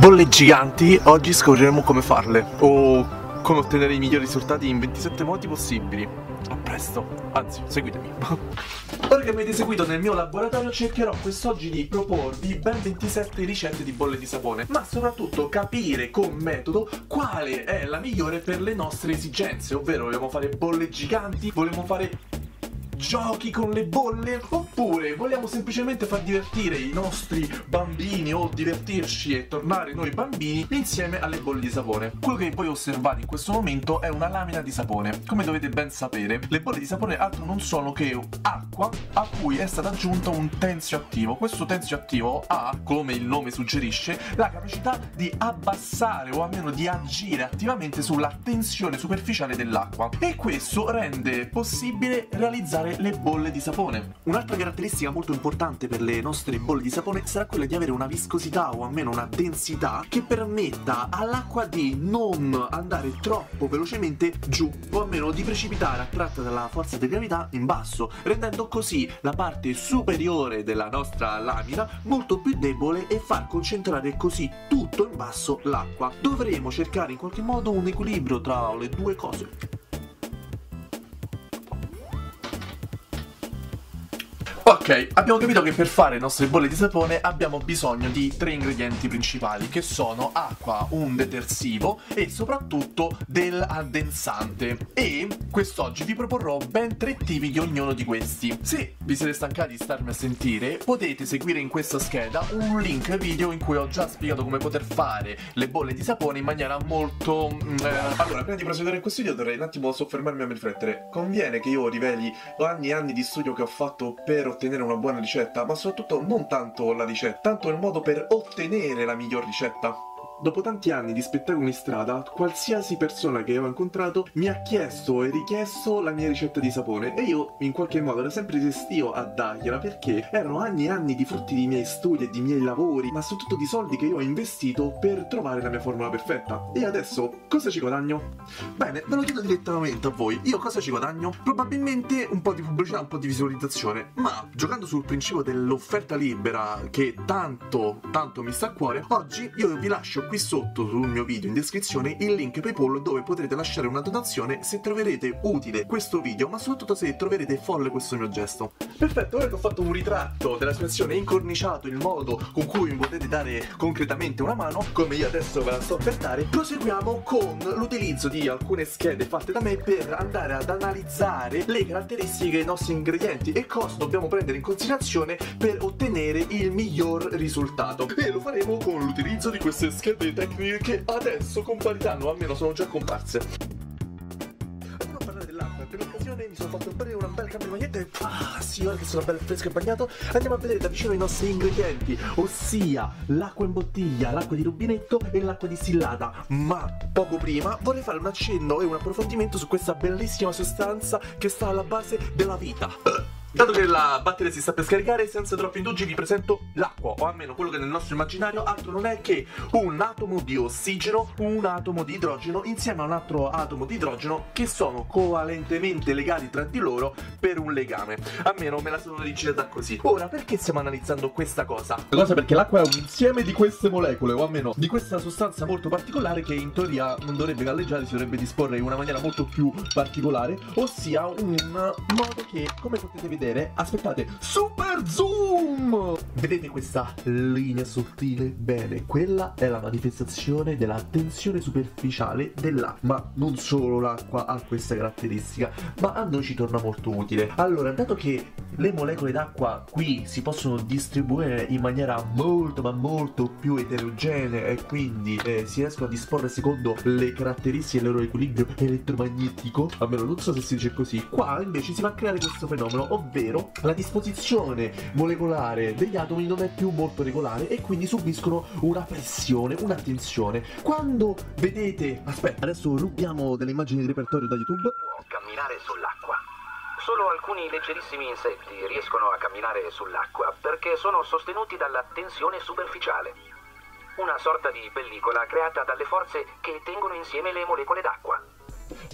bolle giganti, oggi scopriremo come farle o come ottenere i migliori risultati in 27 modi possibili. A presto, anzi, seguitemi. Ora che mi avete seguito nel mio laboratorio, cercherò quest'oggi di proporvi ben 27 ricette di bolle di sapone, ma soprattutto capire con metodo quale è la migliore per le nostre esigenze, ovvero vogliamo fare bolle giganti, vogliamo fare giochi con le bolle, oppure vogliamo semplicemente far divertire i nostri bambini o divertirci e tornare noi bambini insieme alle bolle di sapone. Quello che voi osservate in questo momento è una lamina di sapone. Come dovete ben sapere, le bolle di sapone altro non sono che acqua a cui è stato aggiunto un tensio attivo. Questo tensio attivo ha, come il nome suggerisce, la capacità di abbassare o almeno di agire attivamente sulla tensione superficiale dell'acqua, e questo rende possibile realizzare le bolle di sapone. Un'altra caratteristica molto importante per le nostre bolle di sapone sarà quella di avere una viscosità o almeno una densità che permetta all'acqua di non andare troppo velocemente giù, o almeno di precipitare attratta dalla forza di gravità in basso, rendendo così la parte superiore della nostra lamina molto più debole e far concentrare così tutto in basso l'acqua. Dovremo cercare in qualche modo un equilibrio tra le due cose. Ok, abbiamo capito che per fare le nostre bolle di sapone abbiamo bisogno di tre ingredienti principali, che sono acqua, un detersivo e soprattutto del addensante. E quest'oggi vi proporrò ben tre tipi di ognuno di questi. Se vi siete stancati di starmi a sentire, potete seguire in questa scheda un link video in cui ho già spiegato come poter fare le bolle di sapone in maniera molto... Allora, prima di procedere in questo video dovrei un attimo soffermarmi a riflettere. Conviene che io riveli anni e anni di studio che ho fatto per ottenere una buona ricetta, ma soprattutto non tanto la ricetta, tanto il modo per ottenere la miglior ricetta. Dopo tanti anni di spettacoli in strada, qualsiasi persona che ho incontrato mi ha chiesto e richiesto la mia ricetta di sapone, e io in qualche modo ero sempre restio a dargliela, perché erano anni e anni di frutti dei miei studi e dei miei lavori, ma soprattutto di soldi che io ho investito per trovare la mia formula perfetta. E adesso cosa ci guadagno? Bene, ve lo chiedo direttamente a voi, io cosa ci guadagno? Probabilmente un po' di pubblicità, un po' di visualizzazione, ma giocando sul principio dell'offerta libera che tanto mi sta a cuore, oggi io vi lascio qui sotto sul mio video in descrizione il link PayPal dove potrete lasciare una donazione se troverete utile questo video, ma soprattutto se troverete folle questo mio gesto. Perfetto, ora che ho fatto un ritratto della situazione e incorniciato il modo con cui mi potete dare concretamente una mano, come io adesso ve la sto per dare, proseguiamo con l'utilizzo di alcune schede fatte da me per andare ad analizzare le caratteristiche dei nostri ingredienti e cosa dobbiamo prendere in considerazione per ottenere il miglior risultato. E lo faremo con l'utilizzo di queste schede tecniche che adesso compariranno, almeno sono già comparse. Andiamo a parlare dell'acqua. Per l'occasione mi sono fatto prendere una bella cambia di maglietta e sì, ora che sono bello fresco e bagnato, andiamo a vedere da vicino i nostri ingredienti, ossia l'acqua in bottiglia, l'acqua di rubinetto e l'acqua distillata. Ma poco prima vorrei fare un accenno e un approfondimento su questa bellissima sostanza che sta alla base della vita. Dato che la batteria si sta per scaricare, senza troppi indugi vi presento l'acqua, o almeno quello che nel nostro immaginario altro non è che un atomo di ossigeno, un atomo di idrogeno insieme a un altro atomo di idrogeno, che sono covalentemente legati tra di loro per un legame. Almeno me la sono rigidata così. Ora, perché stiamo analizzando questa cosa? La cosa perché l'acqua è un insieme di queste molecole, o almeno di questa sostanza molto particolare, che in teoria non dovrebbe galleggiare, si dovrebbe disporre in una maniera molto più particolare, ossia un modo che, come potete vedere, aspettate, super zoom! Vedete questa linea sottile? Bene, quella è la manifestazione della tensione superficiale dell'acqua. Ma non solo l'acqua ha questa caratteristica, ma a noi ci torna molto utile. Allora, dato che le molecole d'acqua qui si possono distribuire in maniera molto ma molto più eterogenea, e quindi si riescono a disporre secondo le caratteristiche del loro equilibrio elettromagnetico, almeno non so se si dice così, qua invece si va a creare questo fenomeno, ovvero la disposizione molecolare degli atomi non è più molto regolare e quindi subiscono una pressione, una tensione. Quando vedete... Aspetta, adesso rubiamo delle immagini di repertorio da YouTube. Può camminare sull'acqua. Solo alcuni leggerissimi insetti riescono a camminare sull'acqua perché sono sostenuti dalla tensione superficiale, una sorta di pellicola creata dalle forze che tengono insieme le molecole d'acqua.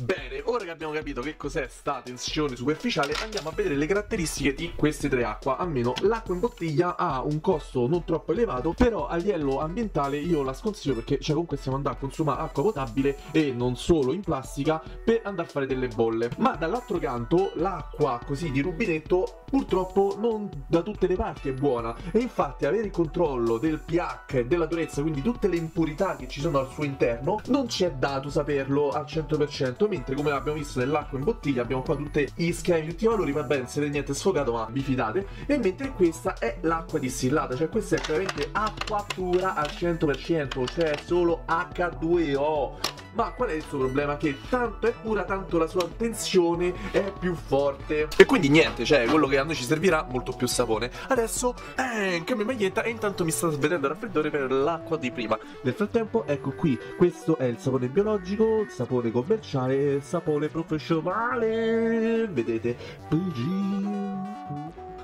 Bene, ora che abbiamo capito che cos'è sta tensione superficiale, andiamo a vedere le caratteristiche di queste tre acqua. Almeno l'acqua in bottiglia ha un costo non troppo elevato, però a livello ambientale io la sconsiglio, perché cioè comunque stiamo andando a consumare acqua potabile e non solo in plastica per andare a fare delle bolle. Ma dall'altro canto l'acqua così di rubinetto purtroppo non da tutte le parti è buona, e infatti avere il controllo del pH, della durezza, quindi tutte le impurità che ci sono al suo interno, non ci è dato saperlo al 100%, mentre come abbiamo visto nell'acqua in bottiglia abbiamo qua tutti gli schemi, tutti i valori, va bene, se non è niente sfogato ma vi fidate. E mentre questa è l'acqua distillata, cioè questa è veramente acqua pura al 100%, cioè solo H2O. Ma qual è il suo problema? Che tanto è pura, tanto la sua tensione è più forte. E quindi niente, cioè quello che a noi ci servirà molto più sapone. Adesso cambio maglietta e intanto mi sta svedendo il raffreddore per l'acqua di prima. Nel frattempo ecco qui, questo è il sapone biologico, il sapone commerciale, il sapone professionale. Vedete? PG.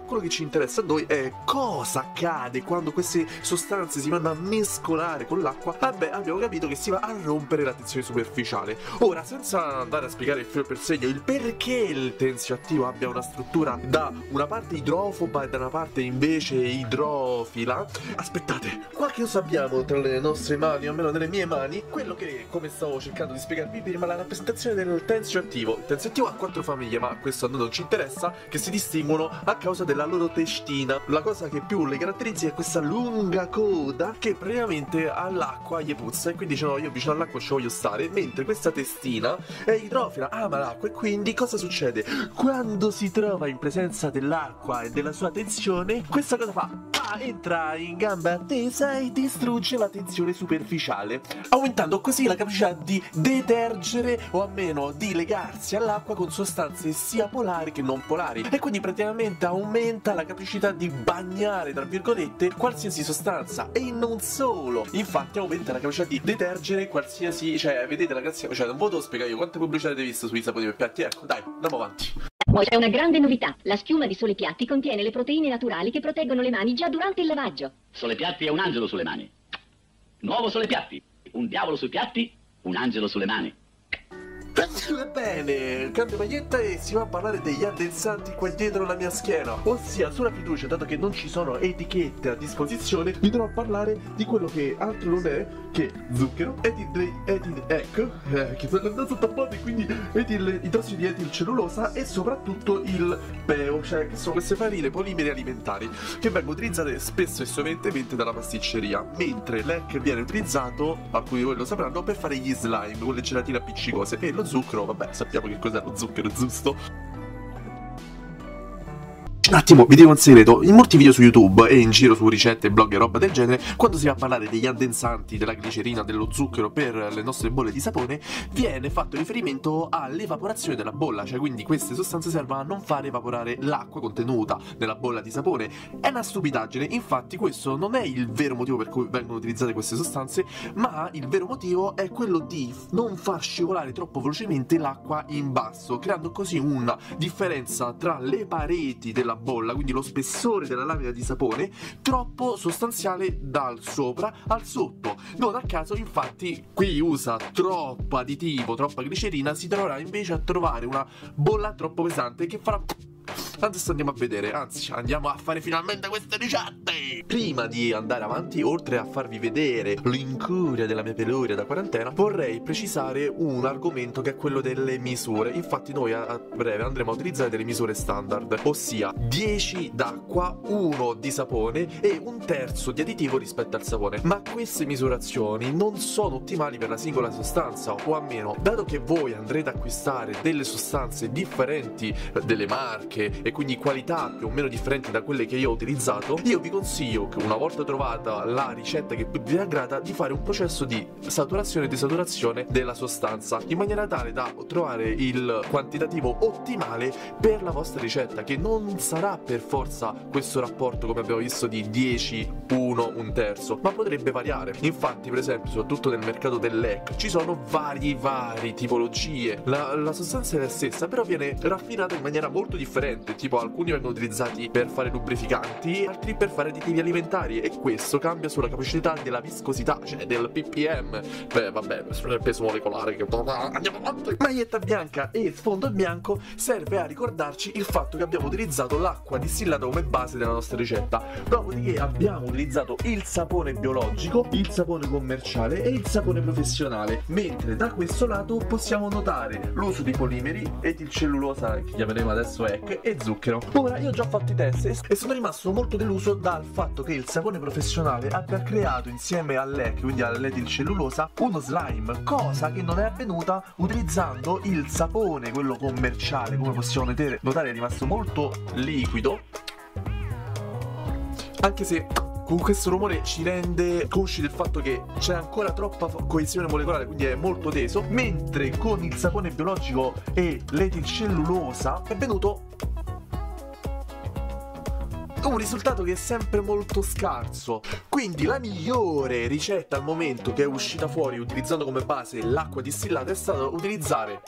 Quello che ci interessa a noi è cosa accade quando queste sostanze si vanno a mescolare con l'acqua. Vabbè, abbiamo capito che si va a rompere la tensione superficiale. Ora, senza andare a spiegare filo per segno il perché il tensioattivo abbia una struttura da una parte idrofoba e da una parte invece idrofila, aspettate, qua che cosa abbiamo tra le nostre mani, o almeno nelle mie mani, quello che, come stavo cercando di spiegarvi prima, la rappresentazione del tensioattivo. Il tensioattivo ha 4 famiglie, ma questo a noi non ci interessa, che si distinguono a causa della loro testina. La cosa che più le caratterizza è questa lunga coda, che praticamente all'acqua gli puzza e quindi dice no, io vicino all'acqua ci voglio stare, mentre questa testina è idrofila, ama l'acqua, e quindi cosa succede? Quando si trova in presenza dell'acqua e della sua tensione, questa cosa fa? Entra in gamba tesa e distrugge la tensione superficiale, aumentando così la capacità di detergere o almeno di legarsi all'acqua con sostanze sia polari che non polari, e quindi praticamente aumenta la capacità di bagnare tra virgolette qualsiasi sostanza. E non solo, infatti aumenta la capacità di detergere qualsiasi, cioè vedete ragazzi, cioè non voto spiegare io quante pubblicità avete visto sui saponi per piatti. Ecco dai, andiamo avanti. C'è una grande novità, la schiuma di Sole Piatti contiene le proteine naturali che proteggono le mani già durante il lavaggio. Sole Piatti è un angelo sulle mani. Nuovo Sole Piatti, un diavolo sui piatti, un angelo sulle mani. Bene, cambio maglietta e si va a parlare degli addensanti qua dietro la mia schiena, ossia sulla fiducia, dato che non ci sono etichette a disposizione, vi dovrò parlare di quello che altro non è che zucchero, che sono andato sotto a botte, quindi idrossidi di etilcellulosa, e soprattutto il PEO, cioè che sono queste farine polimeri alimentari che vengono utilizzate spesso e sovente dalla pasticceria, mentre l'EC viene utilizzato, alcuni di voi lo sapranno, per fare gli slime con le gelatine appiccicose. E lo zucchero, vabbè, sappiamo che cos'è lo zucchero, giusto? Un attimo, vi dico un segreto, in molti video su YouTube e in giro su ricette, blog e roba del genere, quando si va a parlare degli addensanti, della glicerina, dello zucchero per le nostre bolle di sapone, viene fatto riferimento all'evaporazione della bolla, cioè quindi queste sostanze servono a non far evaporare l'acqua contenuta nella bolla di sapone. È una stupidaggine, infatti questo non è il vero motivo per cui vengono utilizzate queste sostanze, ma il vero motivo è quello di non far scivolare troppo velocemente l'acqua in basso, creando così una differenza tra le pareti della bolla, quindi lo spessore della lamina di sapone troppo sostanziale dal sopra al sotto. Non a caso infatti qui usa troppo additivo, troppa glicerina, si troverà invece a trovare una bolla troppo pesante che farà. Adesso andiamo a vedere, anzi andiamo a fare finalmente queste ricette. Prima di andare avanti, oltre a farvi vedere l'incuria della mia peluria da quarantena, vorrei precisare un argomento che è quello delle misure. Infatti noi a breve andremo a utilizzare delle misure standard, ossia 10 d'acqua, 1 di sapone e 1/3 di additivo rispetto al sapone. Ma queste misurazioni non sono ottimali per la singola sostanza, o almeno dato che voi andrete ad acquistare delle sostanze differenti, delle marche e quindi qualità più o meno differenti da quelle che io ho utilizzato, io vi consiglio che una volta trovata la ricetta che più vi aggrada, di fare un processo di saturazione e desaturazione della sostanza, in maniera tale da trovare il quantitativo ottimale per la vostra ricetta, che non sarà per forza questo rapporto come abbiamo visto di 10, 1, 1/3, ma potrebbe variare. Infatti per esempio soprattutto nel mercato dell'EC ci sono vari tipologie, la sostanza è la stessa però viene raffinata in maniera molto differente, tipo alcuni vengono utilizzati per fare lubrificanti, altri per fare additivi alimentari, e questo cambia sulla capacità della viscosità, cioè del ppm. Beh, vabbè, sul peso molecolare che... andiamo avanti. Maglietta bianca e sfondo bianco serve a ricordarci il fatto che abbiamo utilizzato l'acqua distillata come base della nostra ricetta. Dopodiché abbiamo utilizzato il sapone biologico, il sapone commerciale e il sapone professionale, mentre da questo lato possiamo notare l'uso di polimeri, etilcellulosa, che chiameremo adesso EC, e zucchero. Ora, io ho già fatto i test e sono rimasto molto deluso dal fatto che il sapone professionale abbia creato insieme all'EC, quindi all'etilcellulosa, uno slime, cosa che non è avvenuta utilizzando il sapone, quello commerciale. Come possiamo notare è rimasto molto liquido, anche se con questo rumore ci rende consci del fatto che c'è ancora troppa coesione molecolare, quindi è molto teso, mentre con il sapone biologico e l'etilcellulosa è venuto un risultato che è sempre molto scarso. Quindi la migliore ricetta al momento che è uscita fuori utilizzando come base l'acqua distillata è stata utilizzare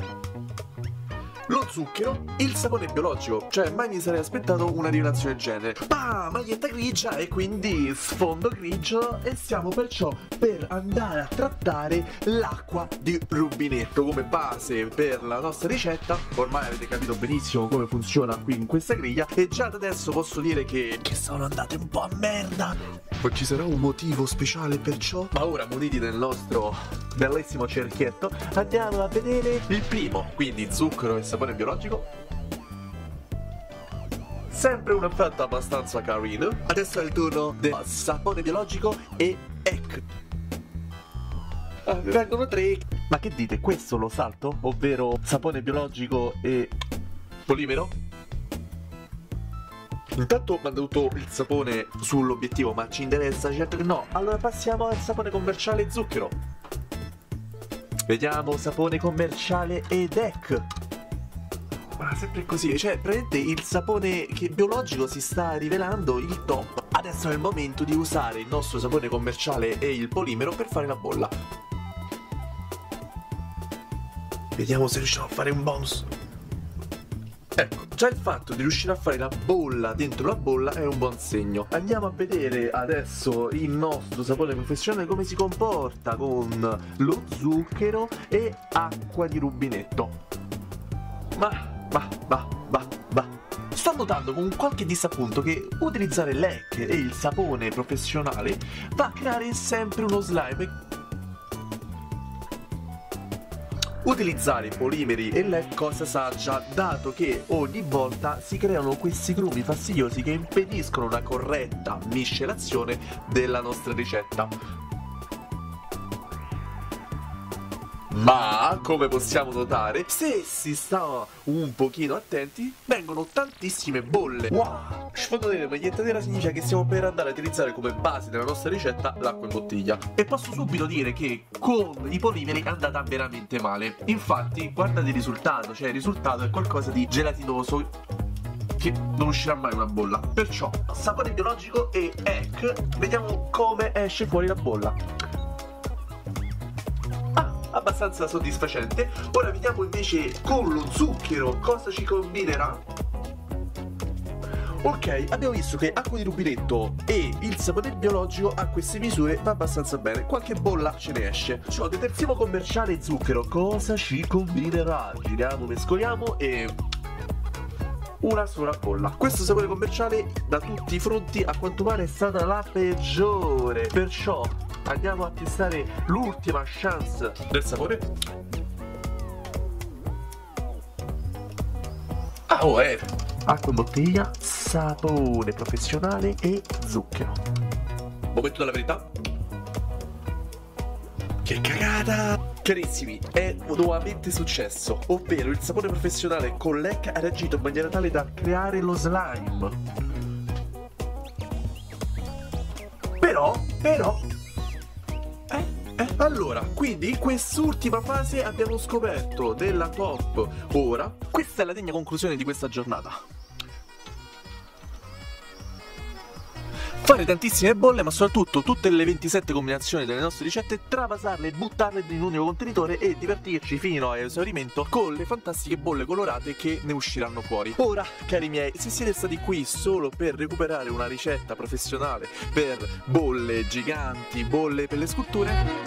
lo zucchero, il sapone biologico. Cioè, mai mi sarei aspettato una rivelazione del genere. Maglietta grigia e quindi sfondo grigio, e stiamo perciò per andare a trattare l'acqua di rubinetto come base per la nostra ricetta. Ormai avete capito benissimo come funziona qui in questa griglia, e già da adesso posso dire che sono andate un po' a merda. Ma ci sarà un motivo speciale per ciò? Ma ora, muniti del nostro bellissimo cerchietto, andiamo a vedere il primo, quindi zucchero e sapone biologico. Sempre una fatta abbastanza carina. Adesso è il turno del sapone biologico e EC. Vengono tre. Ma che dite, questo lo salto? Ovvero sapone biologico e polimero? Intanto ho mandato il sapone sull'obiettivo, ma ci interessa? Certo che no. Allora passiamo al sapone commerciale e zucchero. Vediamo sapone commerciale ed EC. Ma sempre così, cioè praticamente il sapone biologico si sta rivelando il top. Adesso è il momento di usare il nostro sapone commerciale e il polimero per fare la bolla. Vediamo se riusciamo a fare un bonus. Ecco, già il fatto di riuscire a fare la bolla dentro la bolla è un buon segno. Andiamo a vedere adesso il nostro sapone professionale come si comporta con lo zucchero e acqua di rubinetto. Ma sto notando con qualche disappunto che utilizzare l'EC e il sapone professionale va a creare sempre uno slime. Utilizzare polimeri e l'EC cosa saggia, dato che ogni volta si creano questi grumi fastidiosi che impediscono una corretta miscelazione della nostra ricetta. Ma, come possiamo notare, se si sta un pochino attenti, vengono tantissime bolle. Wow! Sfondo della maglietta nera significa che stiamo per andare a utilizzare come base della nostra ricetta l'acqua in bottiglia. E posso subito dire che con i polimeri è andata veramente male. Infatti, guardate il risultato, cioè il risultato è qualcosa di gelatinoso, che non uscirà mai una bolla. Perciò, sapone biologico e EC, vediamo come esce fuori la bolla. Abbastanza soddisfacente. Ora vediamo invece con lo zucchero cosa ci combinerà. Ok, abbiamo visto che acqua di rubinetto e il sapone biologico a queste misure va abbastanza bene, qualche bolla ce ne esce. Ciò del terzo commerciale e zucchero cosa ci combinerà? Giriamo, mescoliamo e... una sola bolla. Questo sapone commerciale da tutti i fronti a quanto pare è stata la peggiore, perciò andiamo a testare l'ultima chance del sapone. Acqua in bottiglia, sapone professionale e zucchero. Momento della verità. Che cagata! Carissimi, è nuovamente successo, ovvero il sapone professionale con l'EC ha reagito in maniera tale da creare lo slime. Allora, quindi in quest'ultima fase abbiamo scoperto della top. Ora, questa è la degna conclusione di questa giornata. Fare tantissime bolle, ma soprattutto tutte le 27 combinazioni delle nostre ricette, travasarle e buttarle in un unico contenitore e divertirci fino a esaurimento con le fantastiche bolle colorate che ne usciranno fuori. Ora, cari miei, se siete stati qui solo per recuperare una ricetta professionale per bolle giganti, bolle per le sculture,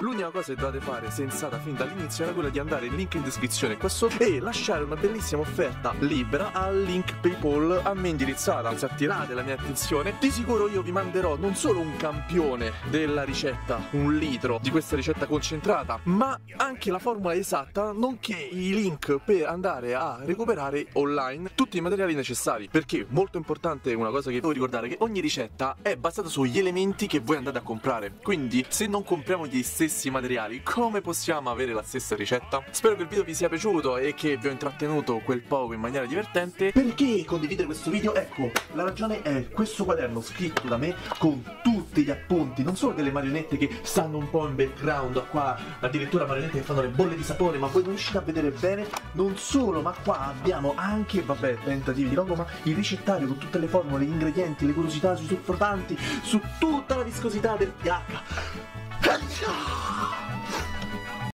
l'unica cosa che dovete fare sensata fin dall'inizio era quella di andare nel link in descrizione qua sotto e lasciare una bellissima offerta libera al link PayPal a me indirizzata. Se attirate la mia attenzione, di sicuro io vi manderò non solo un campione della ricetta, un litro di questa ricetta concentrata, ma anche la formula esatta, nonché i link per andare a recuperare online tutti i materiali necessari, perché molto importante una cosa che devo ricordare, che ogni ricetta è basata sugli elementi che voi andate a comprare, quindi se non compriamo gli stessi materiali, come possiamo avere la stessa ricetta? Spero che il video vi sia piaciuto e che vi ho intrattenuto quel poco in maniera divertente. Perché condividere questo video? Ecco, la ragione è questo quaderno scritto da me con tutti gli appunti, non solo delle marionette che stanno un po' in background, qua addirittura marionette che fanno le bolle di sapore, ma voi non riuscite a vedere bene. Non solo, ma qua abbiamo anche, vabbè, tentativi di logo, ma il ricettario con tutte le formule, gli ingredienti, le curiosità sui surfrotanti, su tutta la viscosità del pH.